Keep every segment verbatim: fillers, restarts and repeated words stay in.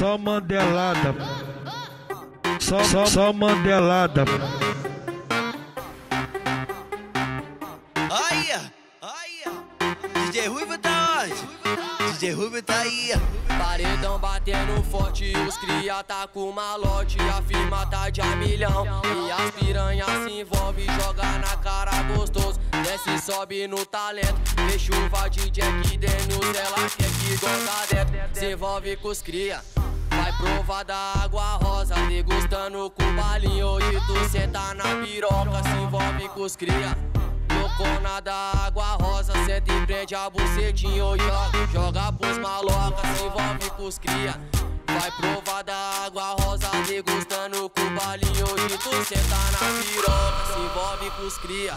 só mandelada, só, só, só mandelada. Olha, olha, D J Rhuivo tá onde? D J Rhuivo tá aí. Paredão batendo forte, os cria tá com malote, a firma tá de a milhão. E as piranhas se envolve, joga na cara gostoso, desce e sobe no talento. Vê chuva de Jack Daniels, ela quer que gosta dentro. Se envolve com os cria, vai provar da água rosa, degustando com balinho. Hoje tu senta na piroca, se envolve com os cria. Loucona da água rosa, senta e prende a bucetinha. Joga, joga pros maloca, se envolve com os cria. Vai provar da água rosa, degustando com balinho. Hoje tu senta na piroca, se envolve com os cria.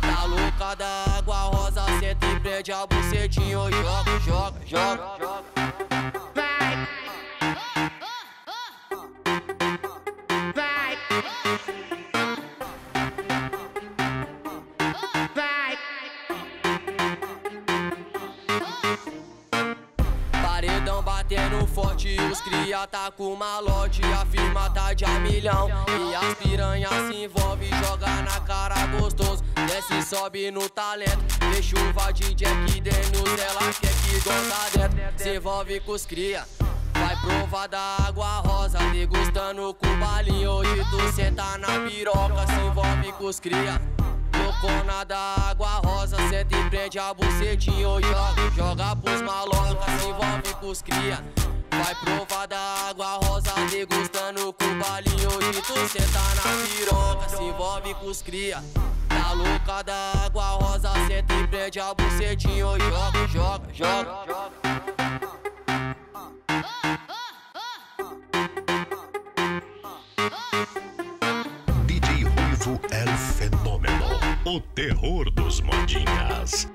Tá louca da água rosa, senta e prende a bucetinha. Joga, joga, joga, joga. Paredão batendo forte, os cria tá com malote, a firma tá de a milhão. E as piranhas se envolve, joga na cara gostoso, desce e sobe no talento. Vê chuva de Jack Daniels, ela quer que gosta dentro. Se envolve com os cria, vai provar da água rosa, degustando com balinho. Hoje tu senta na piroca, se envolve com os cria. Loucona da água rosa, senta e prende a bucetinha. Joga, joga pros maloca, se envolve com os cria. Vai provar da água rosa, degustando com balinho. Hoje tu senta na piroca, se envolve com os cria. Tá louca da água rosa, senta e prende a bucetinha. Joga, joga, joga, joga. D J Rhuivo é o fenômeno, o terror dos modinhas.